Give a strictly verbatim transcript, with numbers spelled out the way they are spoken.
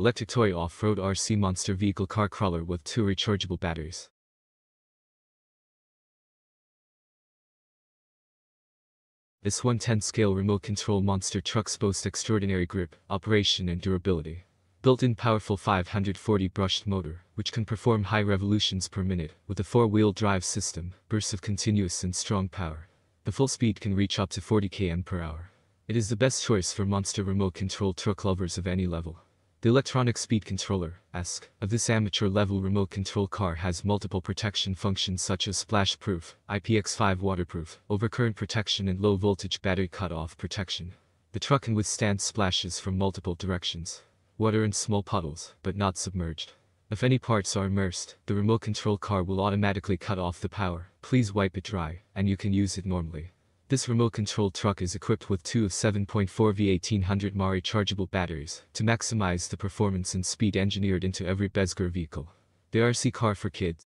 electric toy off-road R C monster vehicle car crawler with two rechargeable batteries. This one tenth scale remote control monster trucks boast extraordinary grip, operation and durability. Built-in powerful five hundred forty brushed motor, which can perform high revolutions per minute, with a four-wheel drive system, bursts of continuous and strong power. The full speed can reach up to forty kilometers per hour. It is the best choice for monster remote control truck lovers of any level. The electronic speed controller, E S C, of this amateur-level remote control car has multiple protection functions such as splash-proof, I P X five waterproof, overcurrent protection and low-voltage battery cut-off protection. The truck can withstand splashes from multiple directions, water and small puddles, but not submerged. If any parts are immersed, the remote control car will automatically cut off the power, please wipe it dry, and you can use it normally. This remote-controlled truck is equipped with two of seven point four volt eighteen hundred milliamp hour rechargeable batteries to maximize the performance and speed engineered into every Bezgar vehicle. The R C car for kids.